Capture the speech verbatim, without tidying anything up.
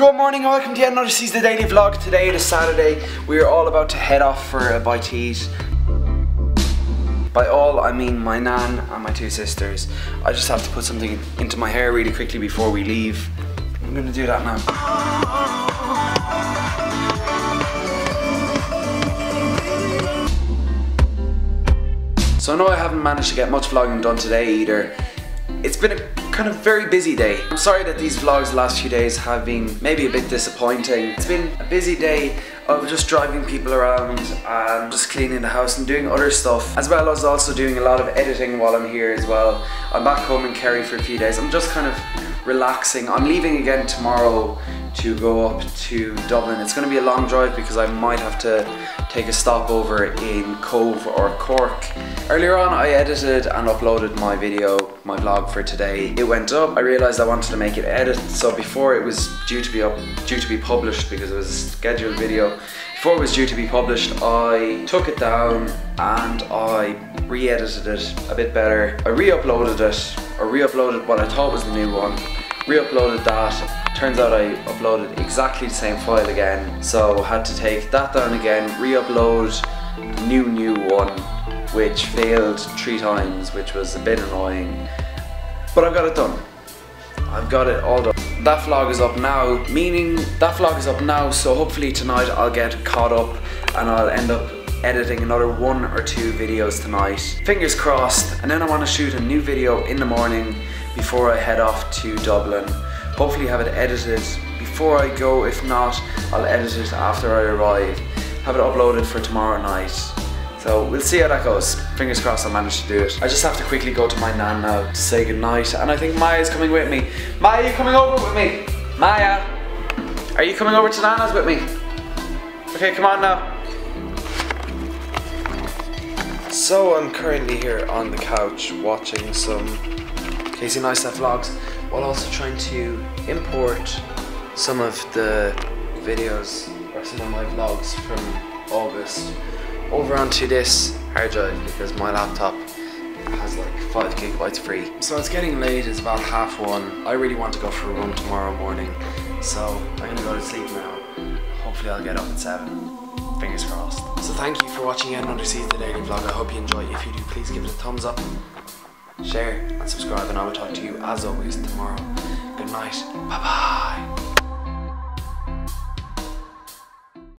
Good morning and welcome to yet another Seize The Daily Vlog. Today it is Saturday. We are all about to head off for a bite to eat. By all I mean my nan and my two sisters. I just have to put something into my hair really quickly before we leave. I'm gonna do that now. So I know I haven't managed to get much vlogging done today either. It's been a kind of very busy day. I'm sorry that these vlogs the last few days have been maybe a bit disappointing. It's been a busy day of just driving people around and just cleaning the house and doing other stuff, as well as also doing a lot of editing while I'm here as well. I'm back home in Kerry for a few days. I'm just kind of relaxing. I'm leaving again tomorrow to go up to Dublin. It's going to be a long drive because I might have to take a stopover in Cove or Cork. Earlier on I edited and uploaded my video, my vlog for today. It went up. I realised I wanted to make it edit, so before it was due to be up, due to be published, because it was a scheduled video, before it was due to be published I took it down and I re-edited it a bit better. I re-uploaded it, or re-uploaded what I thought was the new one, re-uploaded that. Turns out I uploaded exactly the same file again, so had to take that down again, re-upload new new one, which failed three times, which was a bit annoying, but I've got it done. I've got it all done. That vlog is up now, meaning that vlog is up now, so hopefully tonight I'll get caught up and I'll end up editing another one or two videos tonight. Fingers crossed, and then I want to shoot a new video in the morning before I head off to Dublin. Hopefully have it edited before I go. If not, I'll edit it after I arrive. Have it uploaded for tomorrow night. So we'll see how that goes. Fingers crossed I'll manage to do it. I just have to quickly go to my nan now to say goodnight. And I think Maya's coming with me. Maya, are you coming over with me? Maya, are you coming over to Nana's with me? Okay, come on now. So I'm currently here on the couch watching some Casey Neistat vlogs, while also trying to import some of the videos or some of my vlogs from August over onto this hard drive, because my laptop has like five gigabytes free. So it's getting late, it's about half one. I really want to go for a run tomorrow morning, so I'm gonna go to sleep now. Hopefully I'll get up at seven. Fingers crossed. So thank you for watching yet another Seize The Daily Vlog. I hope you enjoy. If you do, please give it a thumbs up, share and subscribe, and I will talk to you as always tomorrow. Good night, bye bye.